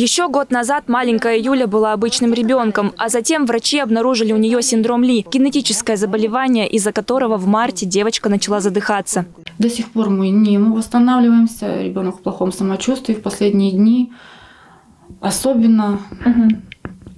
Еще год назад маленькая Юля была обычным ребенком, а затем врачи обнаружили у нее синдром Ли – генетическое заболевание, из-за которого в марте девочка начала задыхаться. До сих пор мы не восстанавливаемся, ребенок в плохом самочувствии в последние дни, особенно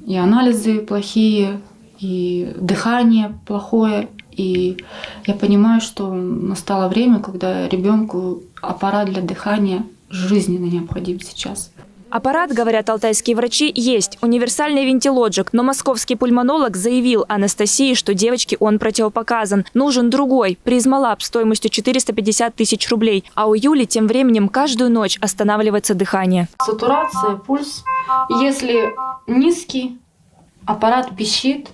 и анализы плохие, и дыхание плохое. И я понимаю, что настало время, когда ребенку аппарат для дыхания жизненно необходим сейчас. Аппарат, говорят алтайские врачи, есть. Универсальный Ventilogic. Но московский пульмонолог заявил Анастасии, что девочке он противопоказан. Нужен другой. Призмалаб стоимостью 450 тысяч рублей. А у Юли тем временем каждую ночь останавливается дыхание. Сатурация, пульс. Если низкий, аппарат пищит.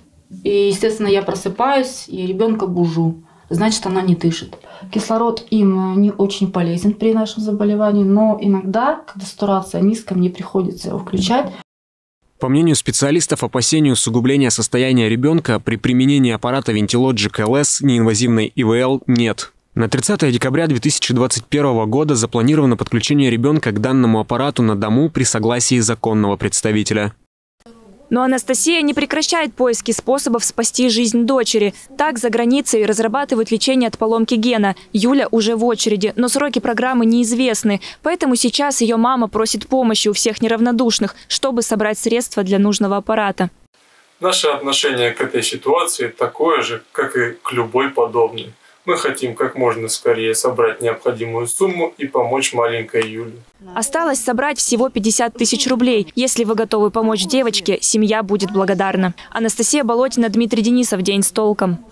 И, естественно, я просыпаюсь и ребенка бужу. Значит, она не дышит. Кислород им не очень полезен при нашем заболевании, но иногда, когда сатурация низкая, мне приходится его включать. По мнению специалистов, опасению усугубления состояния ребенка при применении аппарата Ventilogic LS неинвазивной ИВЛ нет. На 30 декабря 2021 года запланировано подключение ребенка к данному аппарату на дому при согласии законного представителя. Но Анастасия не прекращает поиски способов спасти жизнь дочери. Так, за границей разрабатывают лечение от поломки гена. Юля уже в очереди, но сроки программы неизвестны. Поэтому сейчас ее мама просит помощи у всех неравнодушных, чтобы собрать средства для нужного аппарата. Наше отношение к этой ситуации такое же, как и к любой подобной. Мы хотим как можно скорее собрать необходимую сумму и помочь маленькой Юле. Осталось собрать всего 50 тысяч рублей. Если вы готовы помочь девочке, семья будет благодарна. Анастасия Болотина, Дмитрий Денисов. День с толком.